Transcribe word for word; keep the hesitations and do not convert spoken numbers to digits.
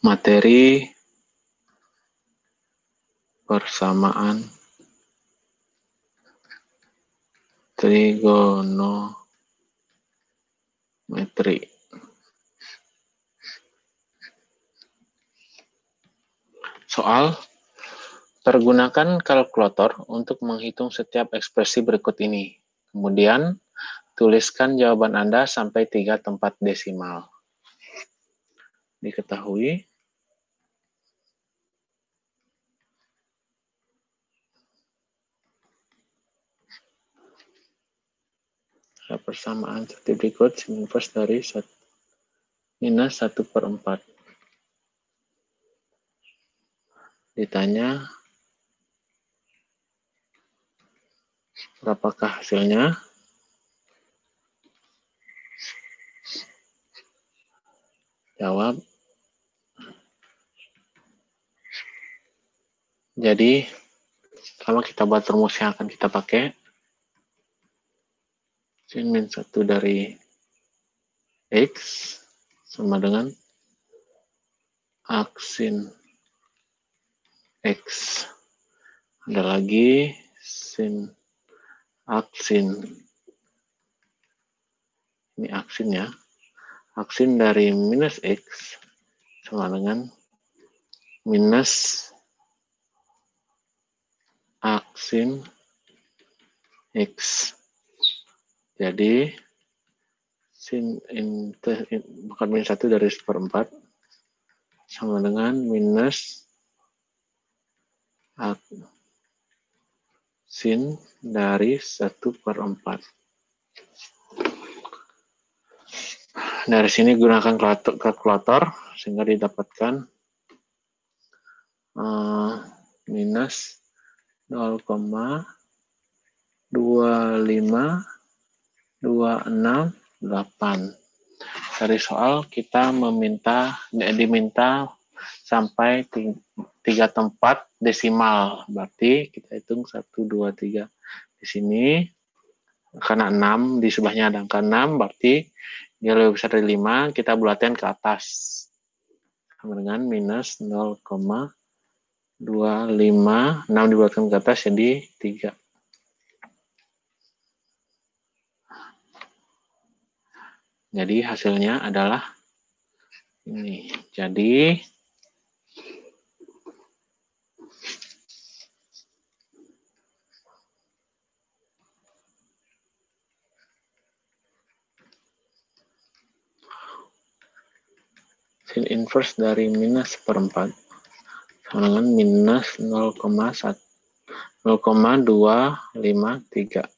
materi persamaan trigonometri. Soal, pergunakan kalkulator untuk menghitung setiap ekspresi berikut ini. Kemudian, tuliskan jawaban Anda sampai tiga tempat desimal. Diketahui persamaan seperti berikut, sin inverse dari minus satu per empat. Ditanya berapakah hasilnya? Jawab. Jadi, pertama kita buat rumus yang akan kita pakai. Sin min satu dari X sama dengan aksin X. Ada lagi sin aksin. Ini aksin ya. Aksin dari minus X sama dengan minus aksin X. Jadi, sin in, in, bukan minus satu dari seperempat sama dengan minus aksin dari satu per empat. Dari sini gunakan kalkulator sehingga didapatkan uh, minus nol koma dua lima dua enam delapan. Dari soal kita meminta diminta sampai tiga tempat desimal. Berarti kita hitung satu, dua, tiga di sini. Karena enam di sebelahnya ada angka enam, berarti dia lebih besar dari lima, kita bulatkan ke atas. Sama dengan minus nol koma dua lima, enam dibulatkan ke atas jadi tiga. Jadi hasilnya adalah ini. Jadi sin inverse dari minus seperempat sama dengan minus nol koma dua lima tiga.